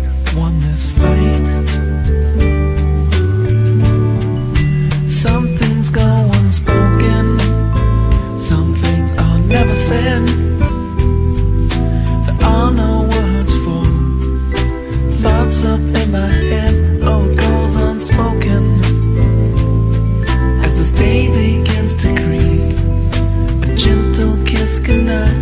always won this fight. Some things go unspoken, some things are never said. There are no words for thoughts up in my head. Oh, it goes unspoken as this day begins to creep. A gentle kiss, goodnight.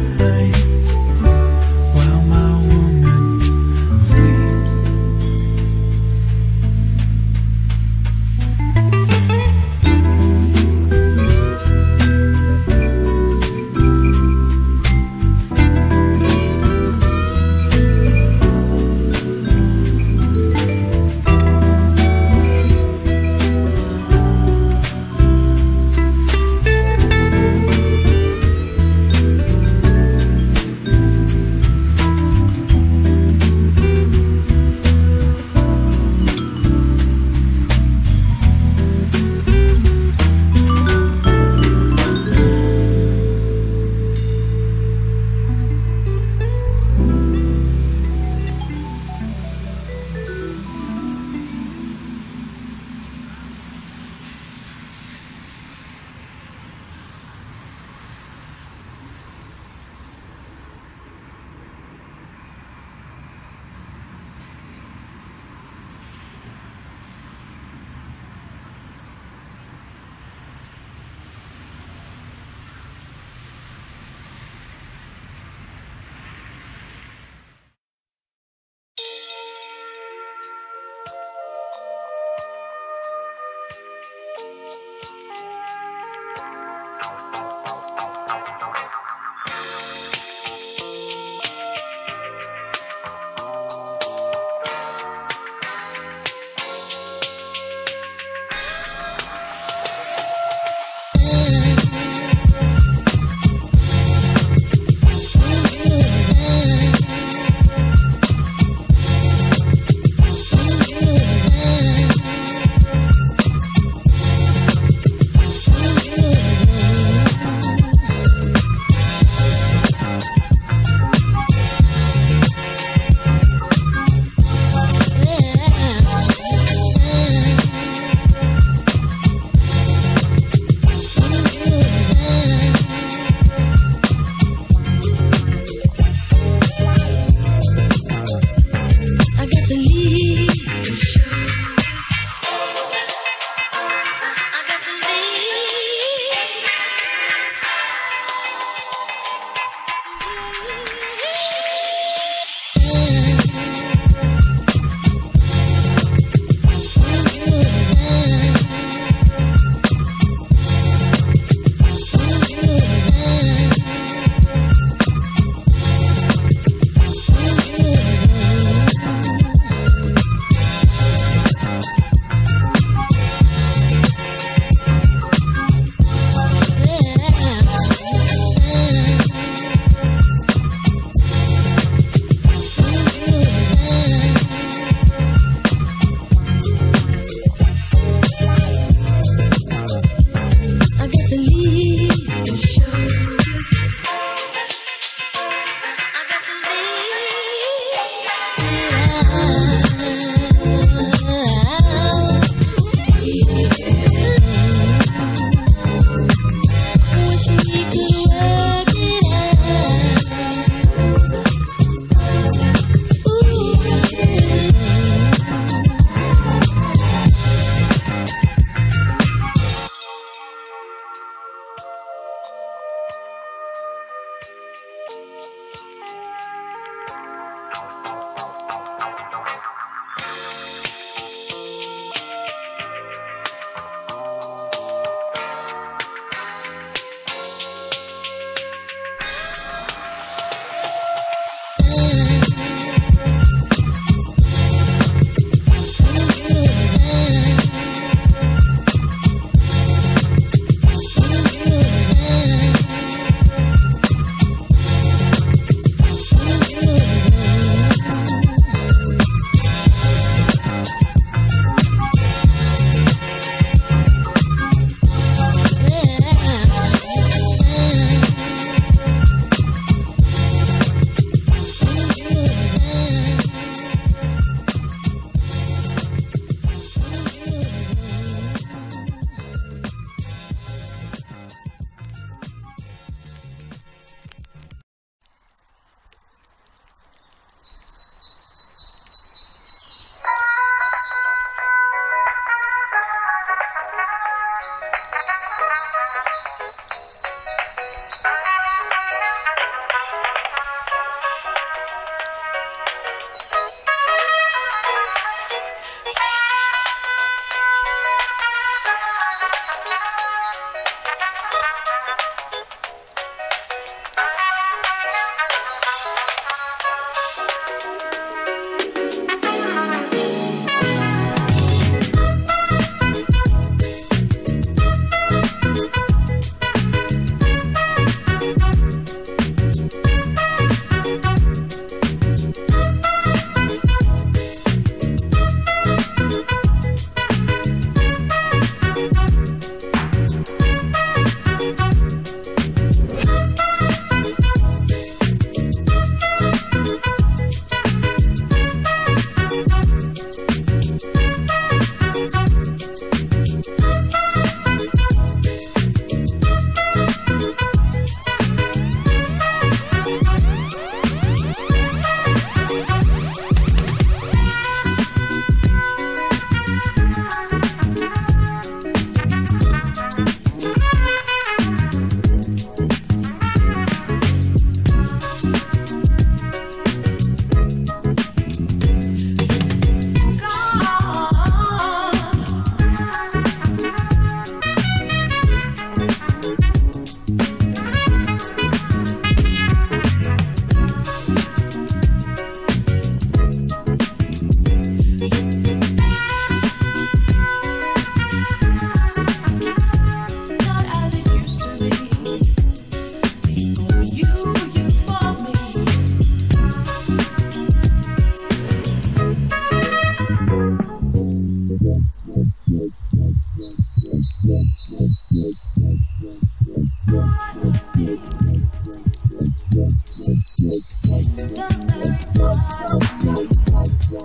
You're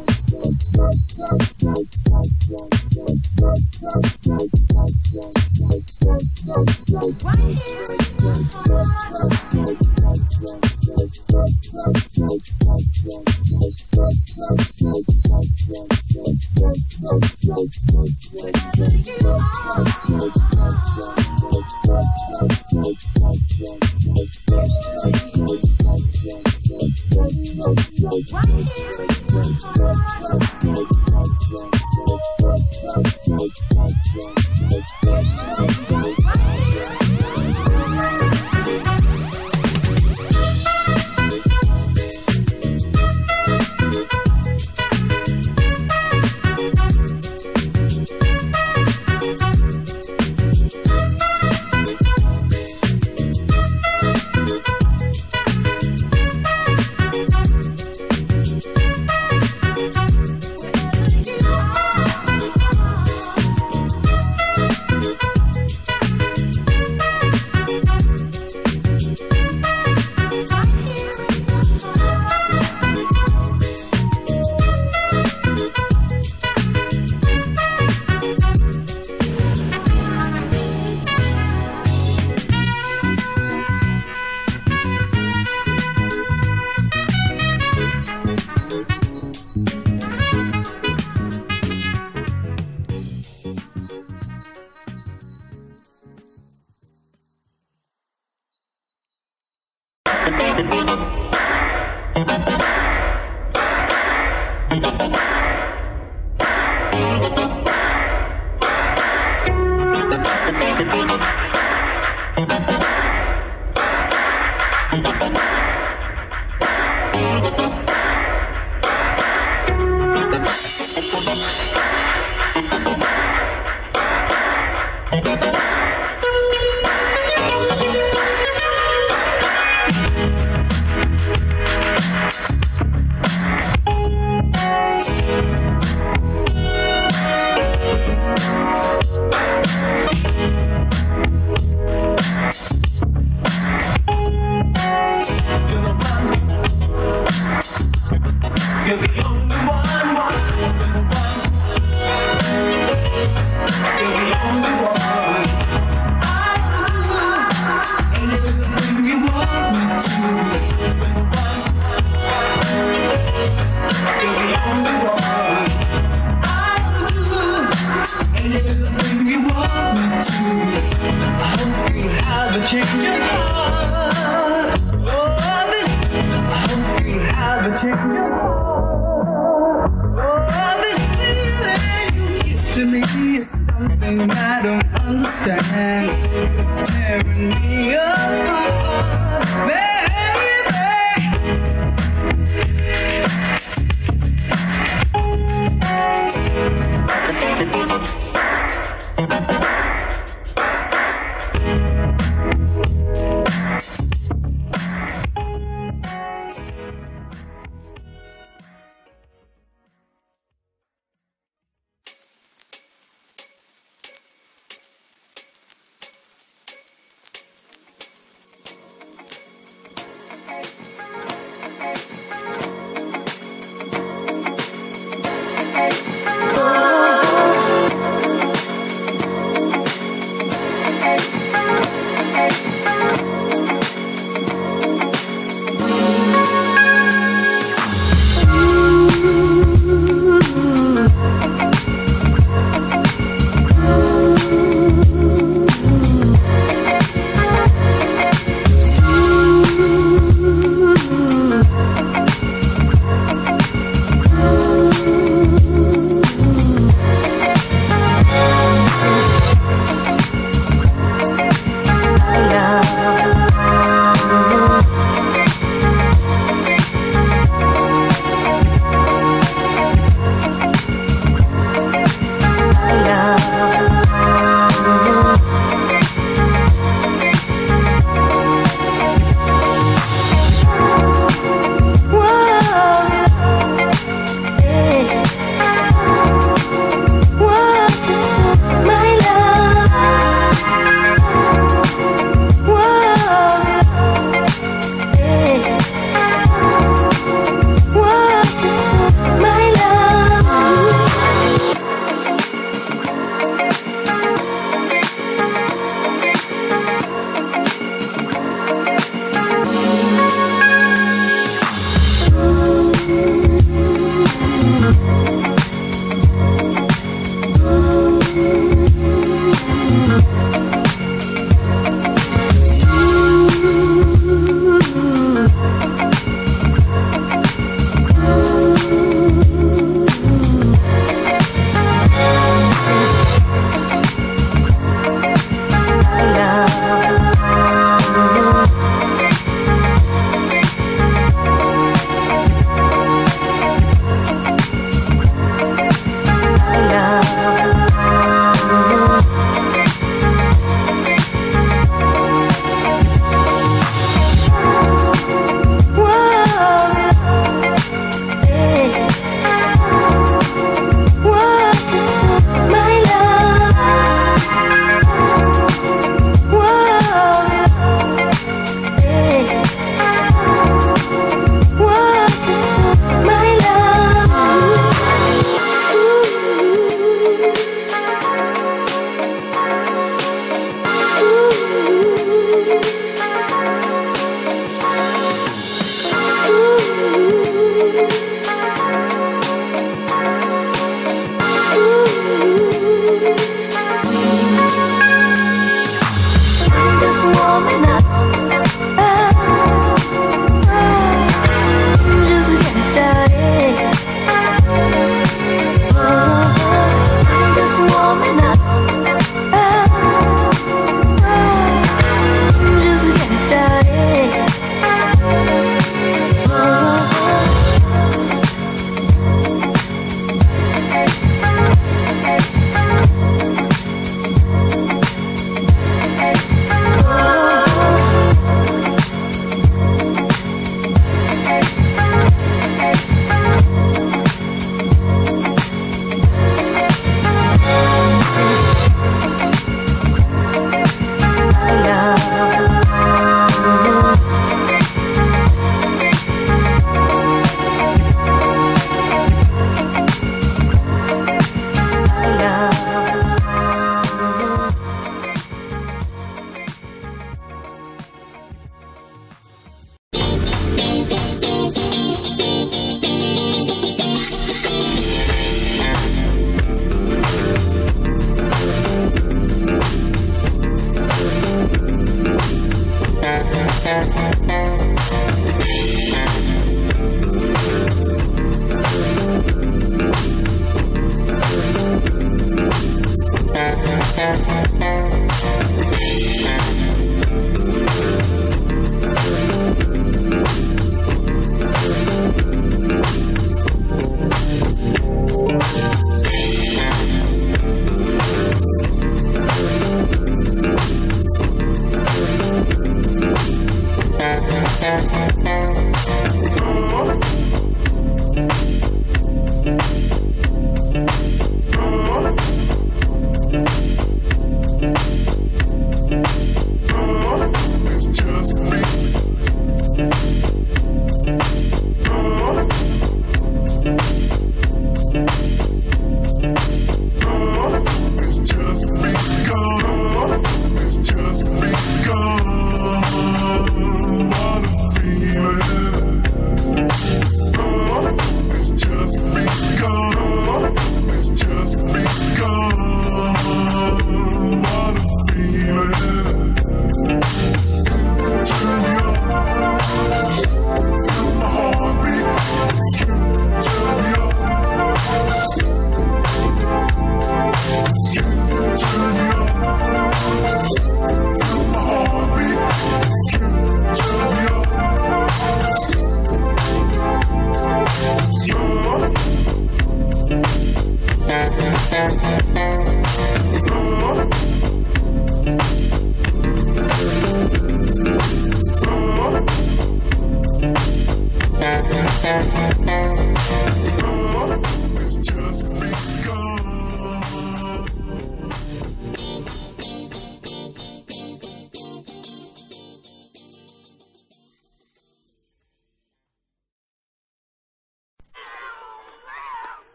the only one.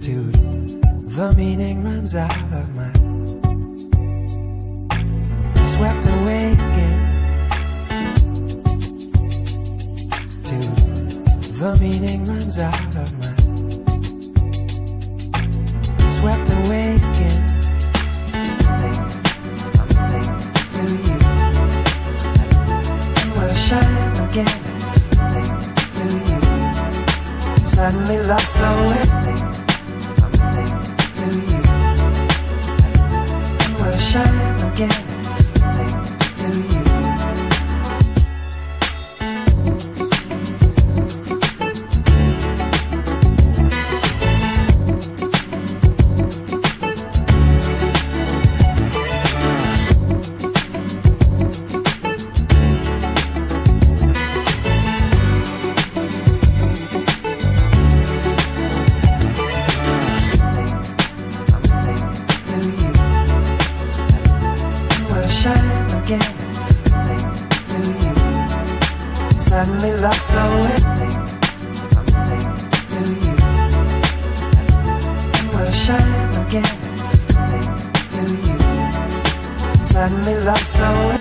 Dude, the meaning runs out of my swept away again. Dude, the meaning runs out of my swept away again. I'm late to you. We'll shine again. Suddenly lost so anything. I'm late to you. We'll shine again. I'm late to you. Suddenly love so something to you. You will shine again, something to you. Suddenly love so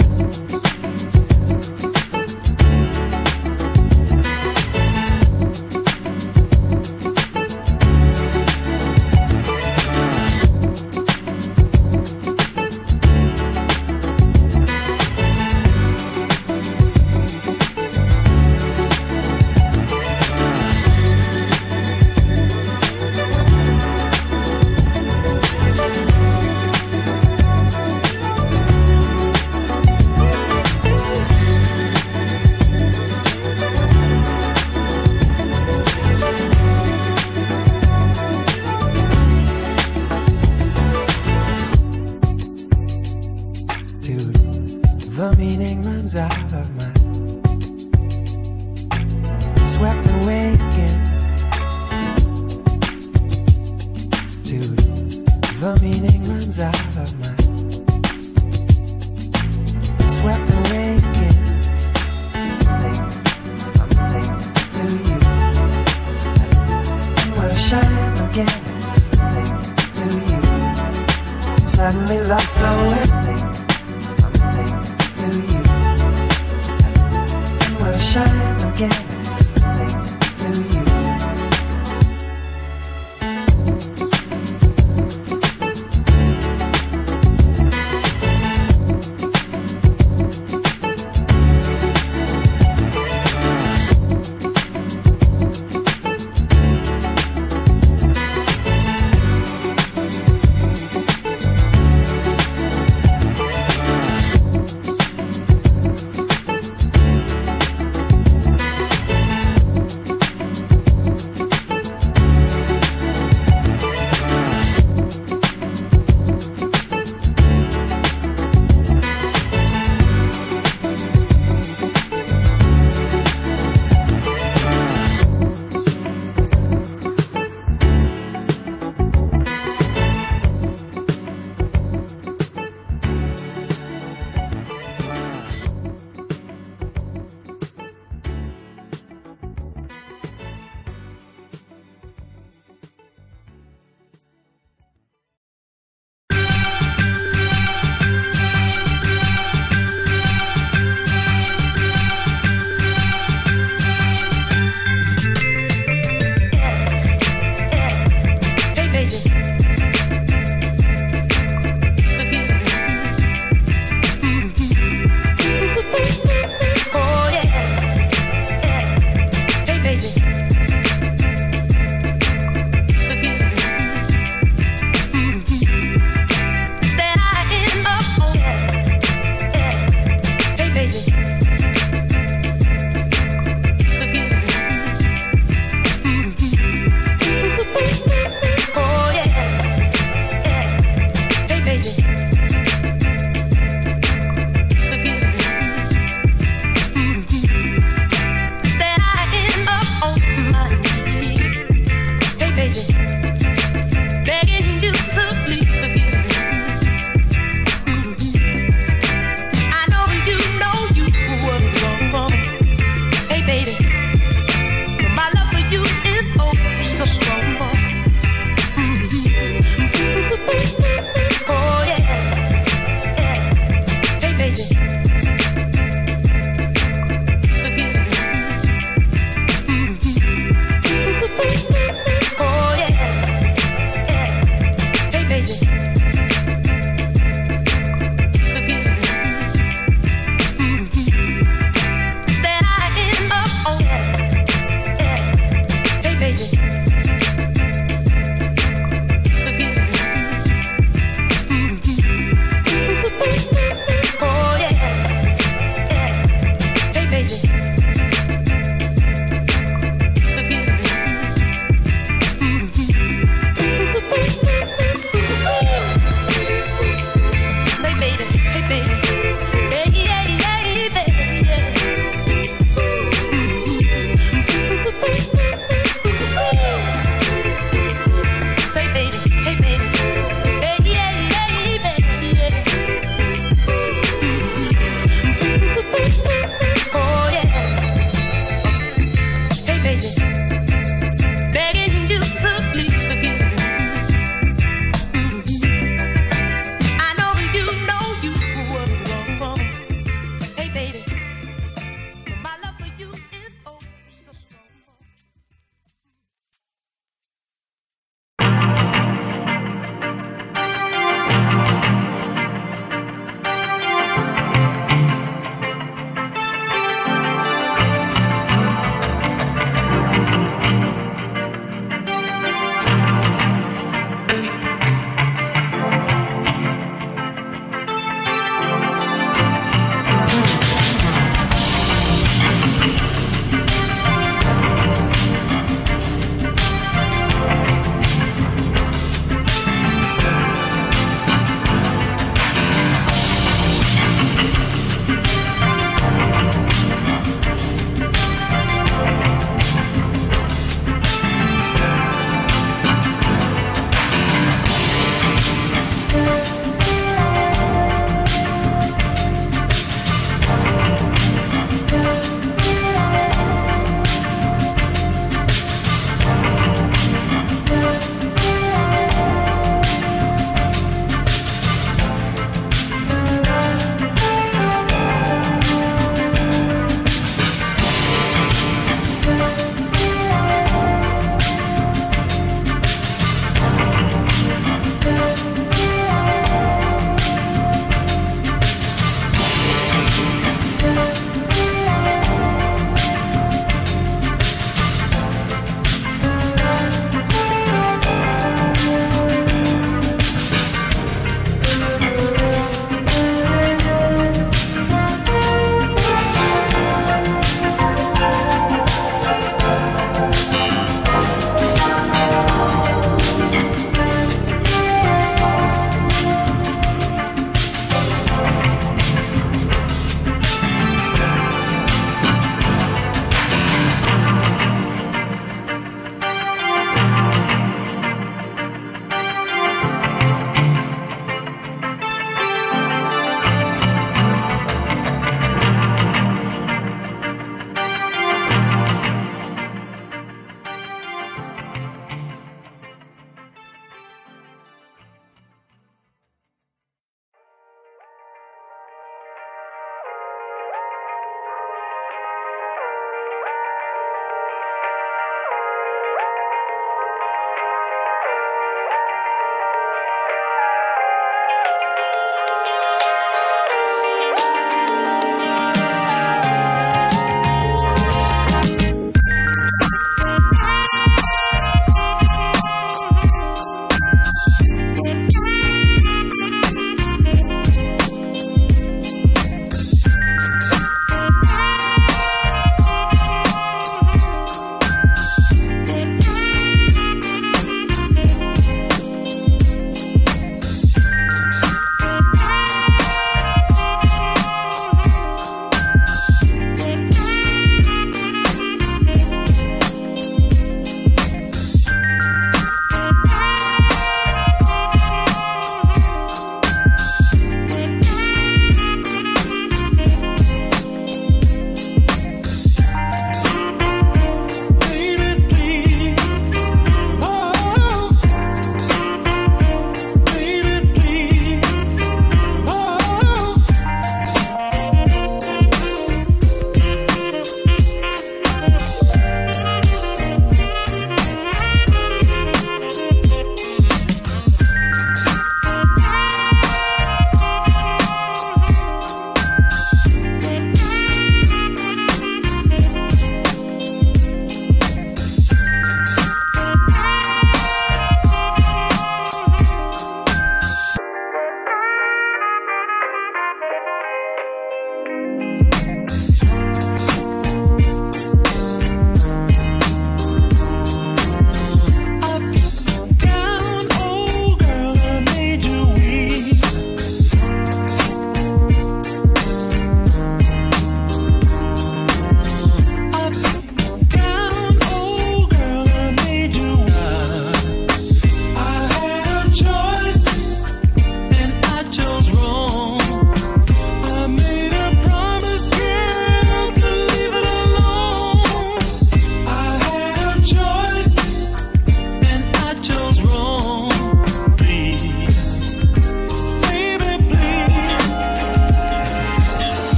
the meaning runs out of mind, swept away again. Dude, the meaning runs out of mind, swept away again. Something to you. You will shine again. Something to you. Suddenly love so empty. Shine again, something to you.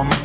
from